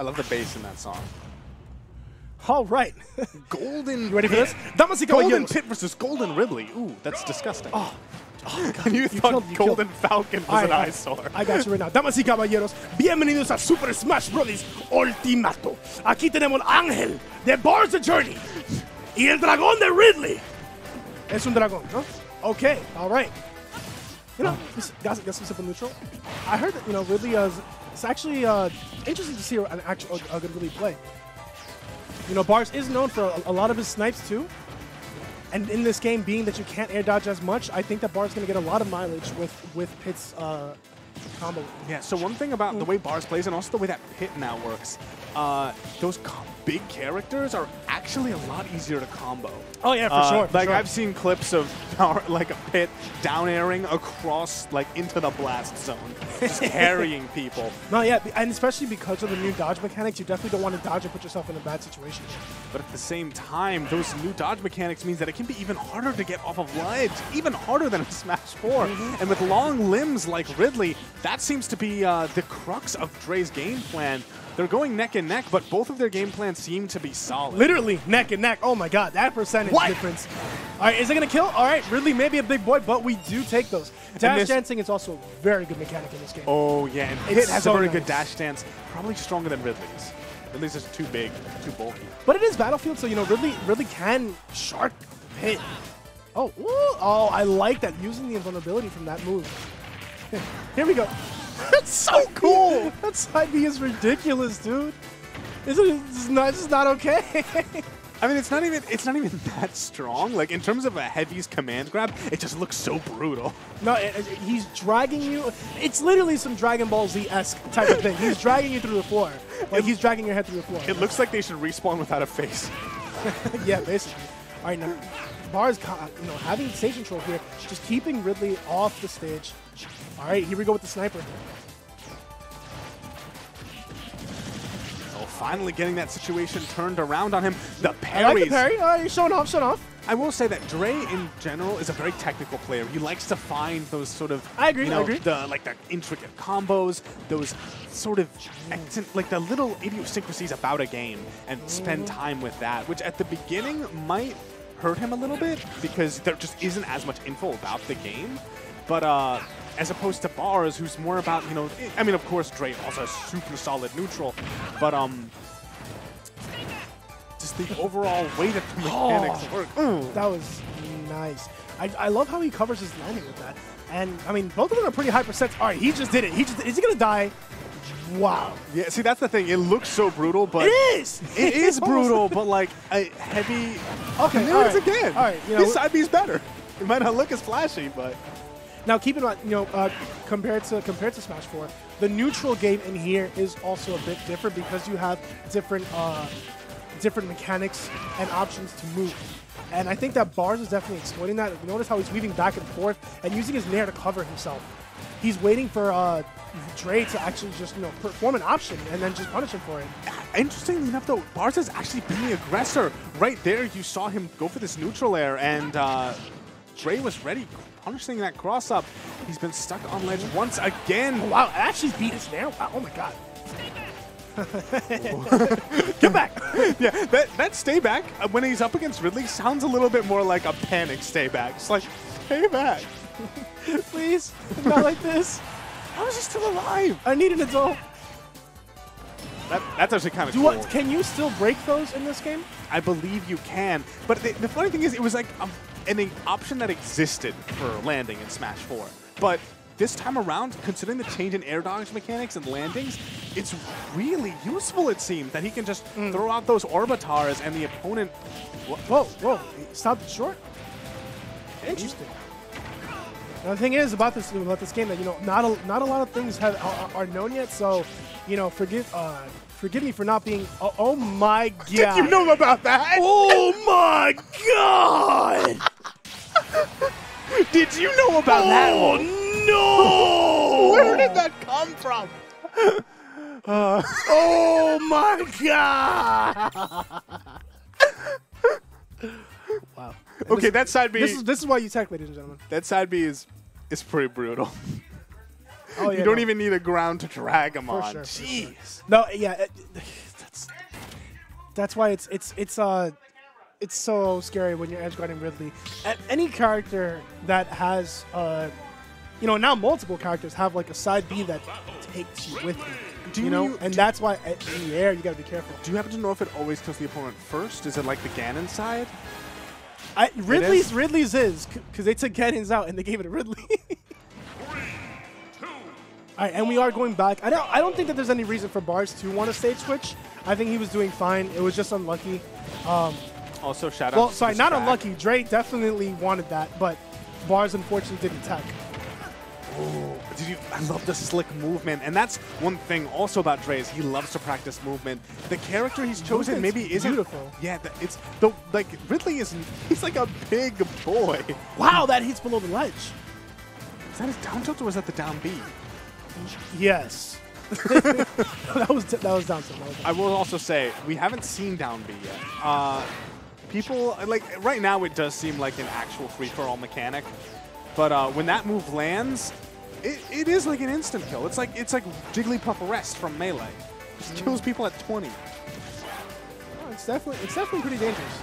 I love the bass in that song. All right. Golden. You ready for this? Golden Pit versus Golden Ridley. Ooh, that's disgusting. Oh. Oh, God. You thought Golden Falcon was an eyesore. I got you right now. Damas y caballeros, bienvenidos a Super Smash Bros. Ultimato. Aquí tenemos Ángel de Bars the Journey y el dragón de Ridley. Es un dragón, ¿no? Okay, all right. You know, got some simple neutral. I heard that, you know, Ridley is actually interesting to see an actual good Ridley play. You know, Bars is known for a lot of his snipes too. And in this game, being that you can't air dodge as much, I think that Bar's going to get a lot of mileage with Pit's combo. Yeah, so one thing about the way Bar's plays and also the way that Pit now works, those big characters are actually a lot easier to combo. Oh, yeah, for sure. For I've seen clips of like a Pit down-airing across, like, into the blast zone, just carrying people. No, yeah, and especially because of the new dodge mechanics, you definitely don't want to dodge and put yourself in a bad situation. But at the same time, those new dodge mechanics means that it can be even harder to get off of ledge, even harder than in Smash 4. And with long limbs like Ridley, that seems to be the crux of Dre's game plan. They're going neck and neck, but both of their game plans seem to be solid. Literally neck and neck. Oh my God, that percentage difference. All right, is it going to kill? All right, Ridley may be a big boy, but we do take those. Dash dancing is also a very good mechanic in this game. Oh yeah, and Pit has a very good dash dance, probably stronger than Ridley's. Ridley's is too big, too bulky. But it is Battlefield, so you know Ridley can shark Pit. Oh, ooh, oh, I like that, using the invulnerability from that move. Here we go. That's so cool! That side B is ridiculous, dude. This is not okay. I mean, it's not even that strong. Like, in terms of a heavy's command grab, it just looks so brutal. No, he's dragging you. It's literally some Dragon Ball Z-esque type of thing. He's dragging you through the floor. Like, he's dragging your head through the floor. It looks like they should respawn without a face. Yeah, basically. All right, now, Bar's, you know, having stage control here, just keeping Ridley off the stage. All right, here we go with the sniper. Oh, finally getting that situation turned around on him. The parry. I like the parry. You're showing off, showing off. I will say that Dre, in general, is a very technical player. He likes to find those sort of, the intricate combos, those sort of, like the little idiosyncrasies about a game, and spend time with that, which at the beginning might hurt him a little bit because there just isn't as much info about the game. But as opposed to Bars, who's more about, you know, I mean, of course, Dre also has super solid neutral, but just the overall way that the mechanics work. That was nice. I love how he covers his landing with that. And, I mean, both of them are pretty high percent. All right, he just did it. Is he going to die? Wow. Yeah, see, that's the thing. It looks so brutal, but... It is! It is brutal, but, like, a heavy... Okay, there it is again. All right, you know, his side B's better. It might not look as flashy, but... Now, keep in mind, you know, compared to Smash 4, the neutral game in here is also a bit different because you have different mechanics and options to move. And I think that Bars is definitely exploiting that. Notice how he's weaving back and forth and using his Nair to cover himself. He's waiting for Dre to actually just, you know, perform an option and then just punish him for it. Interestingly enough, though, Bars is actually being the aggressor. Right there, you saw him go for this neutral air, and Dre was ready. Punishing that cross up. He's been stuck on ledge once again. Oh, wow, actually beat his nail. Wow, oh my God. Get back. Yeah, that stay back when he's up against Ridley sounds a little bit more like a panic stay back. It's like, stay back. Please, not like this. How is he still alive? I need an adult. That's actually kind of cool. Can you still break those in this game? I believe you can. But the funny thing is, it was like an option that existed for landing in Smash 4. But this time around, considering the change in air dodge mechanics and landings, it's really useful, it seems, that he can just throw out those Orbitars and the opponent... Whoa. Stopped short? Interesting. Now, the thing is about this game that, you know, not a lot of things are known yet, so, you know, forgive me for not being... Oh my God. Did you know about that? Oh my God. Did you know about that one? No. Where did that come from? Oh my God. Wow. And okay, that side B... This is why you tech, ladies and gentlemen. That side B is pretty brutal. Oh, yeah, you don't even need a ground to drag him on. Sure, jeez. Sure. No, yeah, that's why it's so scary when you're edge guarding Ridley. At any character that has you know, now multiple characters have like a side B that takes you with you. And that's why in the air you gotta be careful. Do you happen to know if it always kills the opponent first? Is it like the Ganon side? Ridley's is, because they took Ganon's out and they gave it to Ridley. All right, and we are going back. I don't think that there's any reason for Bars to want to stage switch. I think he was doing fine. It was just unlucky. Also, shout out. Well, sorry, not unlucky. Dre definitely wanted that, but Bars unfortunately didn't tech. Oh, I love the slick movement, and that's one thing also about Dre is he loves to practice movement. The character he's chosen maybe isn't beautiful. Yeah, it's the like Ridley is. He's like a big boy. Wow, that hits below the ledge. Is that his down tilt or was that the down B? Yes. that was down tilt. I will also say we haven't seen down B yet. People like right now it does seem like an actual free for all mechanic. But when that move lands, it is like an instant kill. It's like Jigglypuff arrest from Melee. Just kills people at 20. Oh, it's definitely pretty dangerous.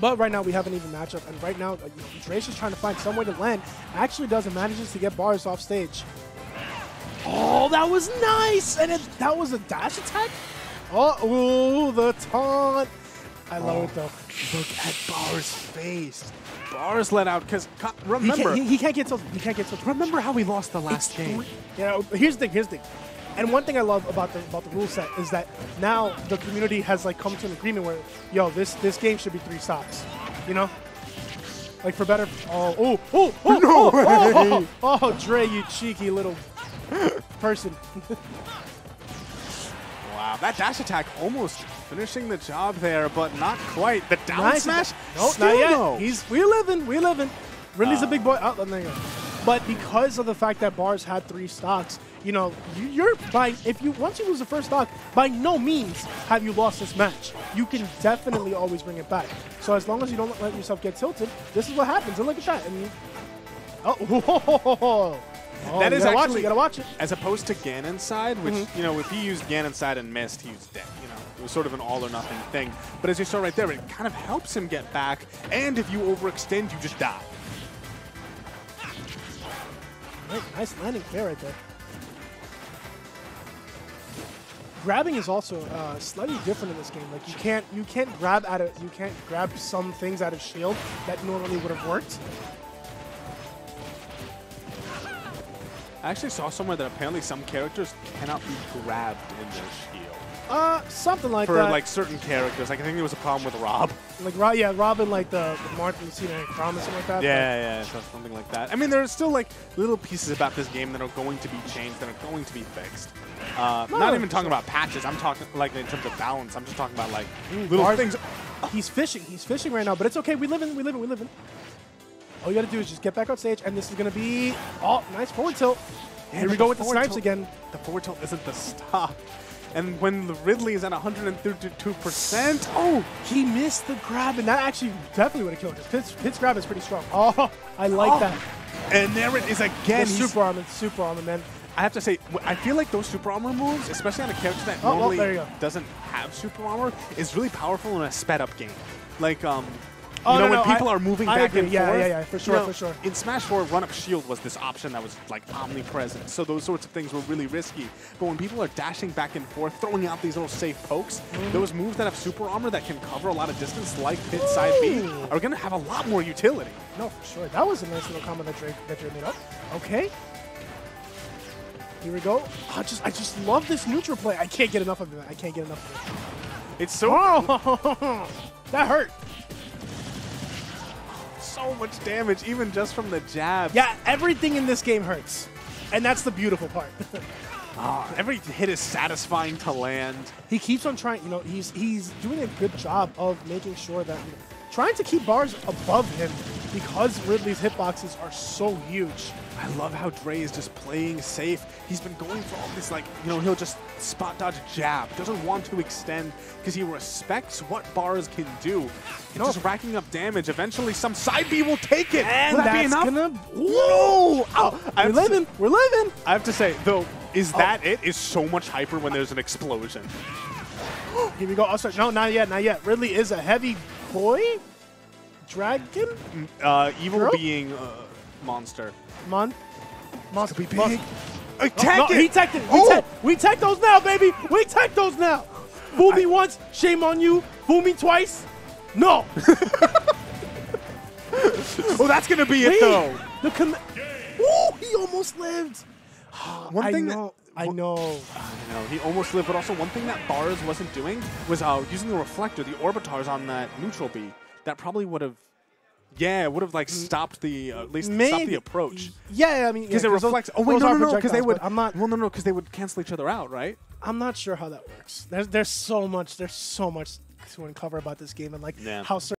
But right now we have an even matchup, and right now Dre's just trying to find somewhere to land. Actually, manages to get Bars off stage. Oh, that was nice, and that was a dash attack. Oh, ooh, the taunt. I love it though. Look at Bars' face. Bars let out because remember he can't get tilted. Remember how we lost the last game? Yeah. Here's the thing. And one thing I love about the rule set is that now the community has like come to an agreement where yo this game should be 3 stops, you know? Like for better. Oh, Dre, you cheeky little person. Wow, that dash attack almost finishing the job there, but not quite. The down smash? Nope, not yet. No. We're living. Ridley's a big boy. Oh, there you go. But because of the fact that Bars had 3 stocks, you know, once you lose the first stock, by no means have you lost this match. You can definitely always bring it back. So as long as you don't let yourself get tilted, this is what happens. And look at that. I mean, Oh, that is actually you gotta watch it. As opposed to Ganon's side, which you know, if he used Ganon's side and missed, he was dead. You know, it was sort of an all or nothing thing. But as you saw right there, it kind of helps him get back. And if you overextend, you just die. Nice landing fair right there. Grabbing is also slightly different in this game. Like you can't grab some things out of shield that normally would have worked. I actually saw somewhere that apparently some characters cannot be grabbed in their shield. Something like that. For like certain characters. Like I think there was a problem with Rob. Like Rob, yeah, Rob and like the Marth and Cena and Chrom and something like that. Yeah, so something like that. I mean, there are still like little pieces about this game that are going to be changed, that are going to be fixed. Not even talking about patches. I'm talking like in terms of balance. I'm just talking about like little things. He's fishing right now, but it's okay. We live in. All you gotta do is just get back on stage, and this is gonna be nice forward tilt. And here we go with the snipes again. The forward tilt isn't the stop. And when the Ridley is at 132%, oh, he missed the grab, and that actually definitely would have killed him. Pit's grab is pretty strong. Oh, I like that. And there it is again. Super armor, man. I have to say, I feel like those super armor moves, especially on a character that normally doesn't have super armor, is really powerful in a sped up game. Like when people are moving back and forth. Yeah, for sure. In Smash 4, run-up shield was this option that was like omnipresent, so those sorts of things were really risky. But when people are dashing back and forth, throwing out these little safe pokes, those moves that have super armor that can cover a lot of distance, like Pit side B, are going to have a lot more utility. No, for sure. That was a nice little combo that Dre made up. Okay. Here we go. I just love this neutral play. I can't get enough of it. It's so... Oh, that hurt. So much damage, even just from the jab. Yeah, everything in this game hurts, and that's the beautiful part. Every hit is satisfying to land. He keeps on trying. You know, he's doing a good job of making sure that trying to keep Bars above him because Ridley's hitboxes are so huge. I love how Dre is just playing safe. He's been going for all this, like, you know, he'll just spot dodge jab. Doesn't want to extend because he respects what bars can do. And just racking up damage. Eventually, some side B will take it. And will that be enough? Whoa! Oh, we're living. We're living. I have to say, though, is that it? Is so much hyper when there's an explosion. Here we go. Also, no, not yet. Not yet. Ridley is a heavy boy. Dragon? Evil girl? Being monster. Monster be big. Attack it! He teched it! We tech those now, baby! We tech those now! Boo me once, shame on you. Boo me twice, no! Oh, that's gonna be it, though. Ooh, he almost lived! I know, he almost lived, but also one thing that Bars wasn't doing was using the reflector, the orbitars on that neutral B. That probably would have, like stopped the at least stopped the approach. Yeah, I mean, because it reflects. Oh wait, no, because they would. I'm not. Well, no, because they would cancel each other out, right? I'm not sure how that works. There's so much to uncover about this game and like how certain